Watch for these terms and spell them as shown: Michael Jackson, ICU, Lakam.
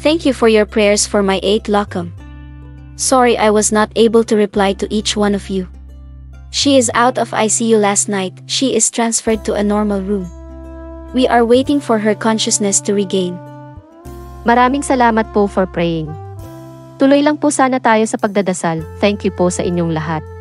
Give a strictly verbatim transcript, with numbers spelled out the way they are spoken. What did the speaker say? Thank you for your prayers for my eight Lakam. Sorry I was not able to reply to each one of you. She is out of I C U last night. She is transferred to a normal room. We are waiting for her consciousness to regain. Maraming salamat po for praying. Tuloy lang po sana tayo sa pagdadasal. Thank you po sa inyong lahat.